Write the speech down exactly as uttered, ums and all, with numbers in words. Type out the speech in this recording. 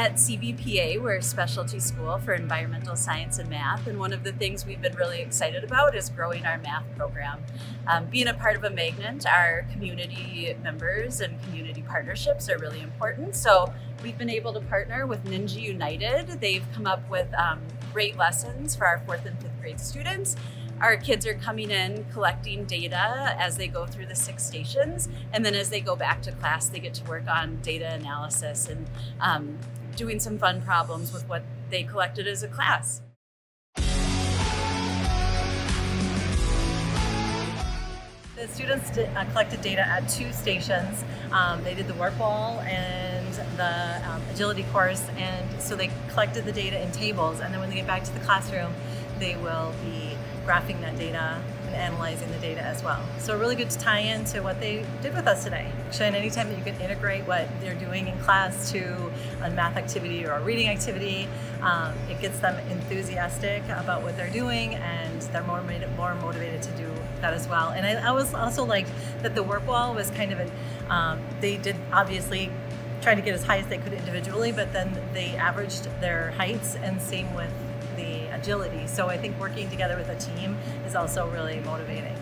At C B P A, we're a specialty school for environmental science and math, and one of the things we've been really excited about is growing our math program. Um, being a part of a magnet, our community members and community partnerships are really important, so we've been able to partner with Ninja United. They've come up with um, great lessons for our fourth and fifth grade students. Our kids are coming in, collecting data as they go through the six stations, and then as they go back to class, they get to work on data analysis and um, doing some fun problems with what they collected as a class. The students did, uh, collected data at two stations. Um, they did the warp ball and the um, agility course, and so they collected the data in tables, and then when they get back to the classroom, they will be graphing that data and analyzing the data as well. So really good to tie into what they did with us today. Actually, and anytime that you can integrate what they're doing in class to a math activity or a reading activity, um, it gets them enthusiastic about what they're doing, and they're more, more motivated to do that as well. And I, I was also liked that the work wall was kind of an, um, they did obviously try to get as high as they could individually, but then they averaged their heights, and same with the agility. So I think working together with a team is also really motivating.